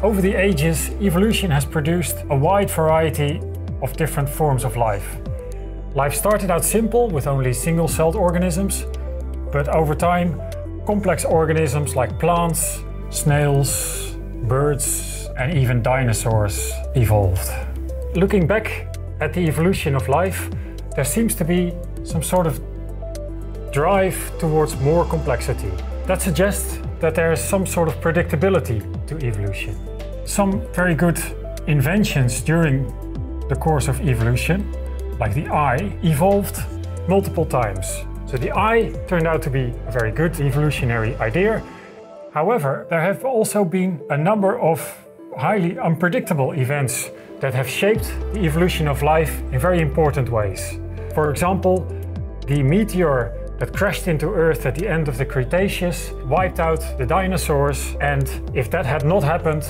Over the ages, evolution has produced a wide variety of different forms of life. Life started out simple with only single-celled organisms, but over time, complex organisms like plants, snails, birds, and even dinosaurs evolved. Looking back at the evolution of life, there seems to be some sort of drive towards more complexity. That suggests that there is some sort of predictability to evolution. Some very good inventions during the course of evolution, like the eye, evolved multiple times. So the eye turned out to be a very good evolutionary idea. However, there have also been a number of highly unpredictable events that have shaped the evolution of life in very important ways. For example, the meteor that crashed into Earth at the end of the Cretaceous wiped out the dinosaurs, and if that had not happened,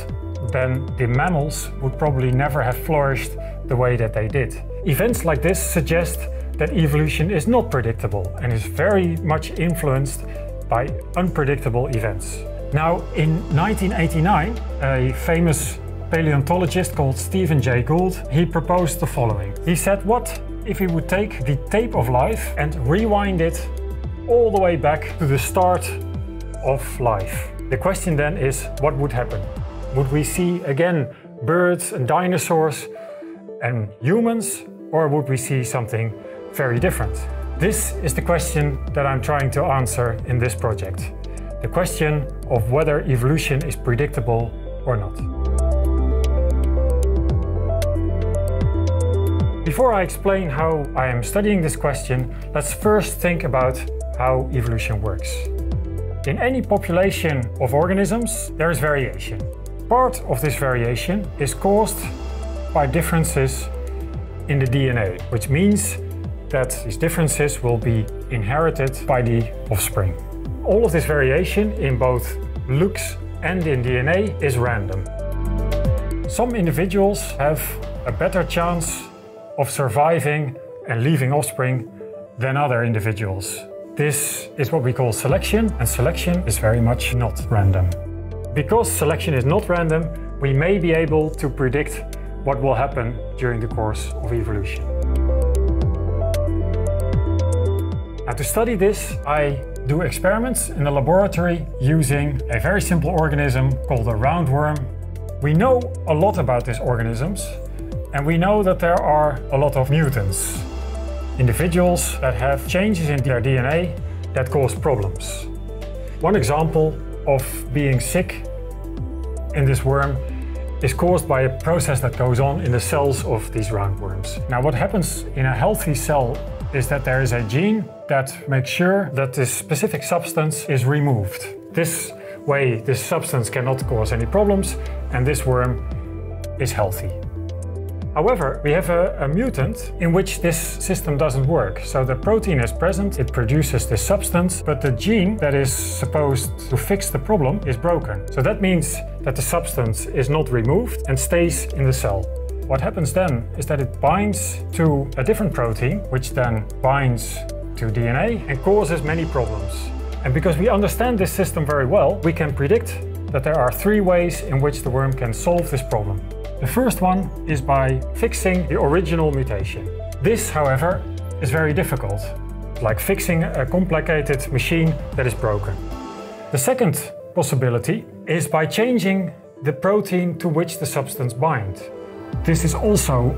then the mammals would probably never have flourished the way that they did. Events like this suggest that evolution is not predictable and is very much influenced by unpredictable events. Now, in 1989, a famous paleontologist called Stephen Jay Gould, he proposed the following. He said, what if we would take the tape of life and rewind it all the way back to the start of life? The question then is, what would happen? Would we see again birds and dinosaurs and humans, or would we see something very different? This is the question that I'm trying to answer in this project. The question of whether evolution is predictable or not. Before I explain how I am studying this question, let's first think about how evolution works. In any population of organisms, there is variation. Part of this variation is caused by differences in the DNA, which means that these differences will be inherited by the offspring. All of this variation in both looks and in DNA is random. Some individuals have a better chance of surviving and leaving offspring than other individuals. This is what we call selection, and selection is very much not random. Because selection is not random, we may be able to predict what will happen during the course of evolution. Now, to study this, I do experiments in the laboratory using a very simple organism called a roundworm. We know a lot about these organisms, and we know that there are a lot of mutants, individuals that have changes in their DNA that cause problems. One example of being sick in this worm is caused by a process that goes on in the cells of these roundworms. Now, what happens in a healthy cell is that there is a gene that makes sure that this specific substance is removed. This way, this substance cannot cause any problems, and this worm is healthy. However, we have a mutant in which this system doesn't work. So the protein is present, it produces this substance, but the gene that is supposed to fix the problem is broken. So that means that the substance is not removed and stays in the cell. What happens then is that it binds to a different protein, which then binds to DNA and causes many problems. And because we understand this system very well, we can predict that there are three ways in which the worm can solve this problem. The first one is by fixing the original mutation. This, however, is very difficult, like fixing a complicated machine that is broken. The second possibility is by changing the protein to which the substance binds. This is also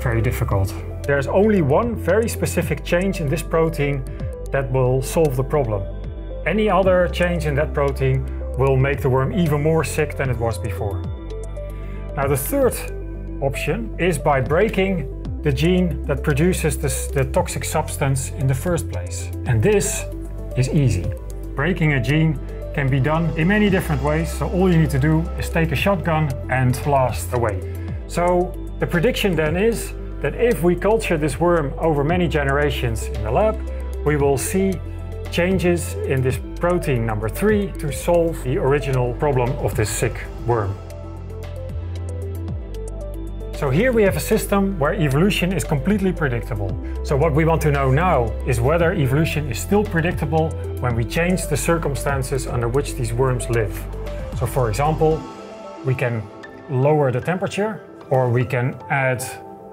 very difficult. There is only one very specific change in this protein that will solve the problem. Any other change in that protein will make the worm even more sick than it was before. Now, the third option is by breaking the gene that produces the toxic substance in the first place. And this is easy. Breaking a gene can be done in many different ways, so all you need to do is take a shotgun and blast away. So the prediction then is that if we culture this worm over many generations in the lab, we will see changes in this protein number 3 to solve the original problem of this sick worm. So here we have a system where evolution is completely predictable. So what we want to know now is whether evolution is still predictable when we change the circumstances under which these worms live. So for example, We can lower the temperature, or we can add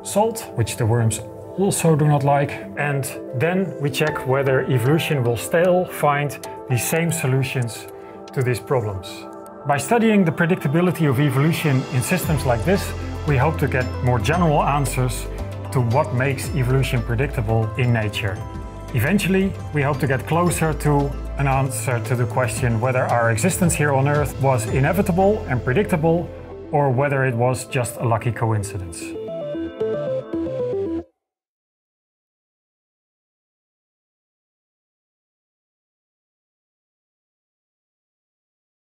salt, which the worms also do not like. And then we check whether evolution will still find the same solutions to these problems. By studying the predictability of evolution in systems like this, we hope to get more general answers to what makes evolution predictable in nature. Eventually, we hope to get closer to an answer to the question whether our existence here on Earth was inevitable and predictable, or whether it was just a lucky coincidence.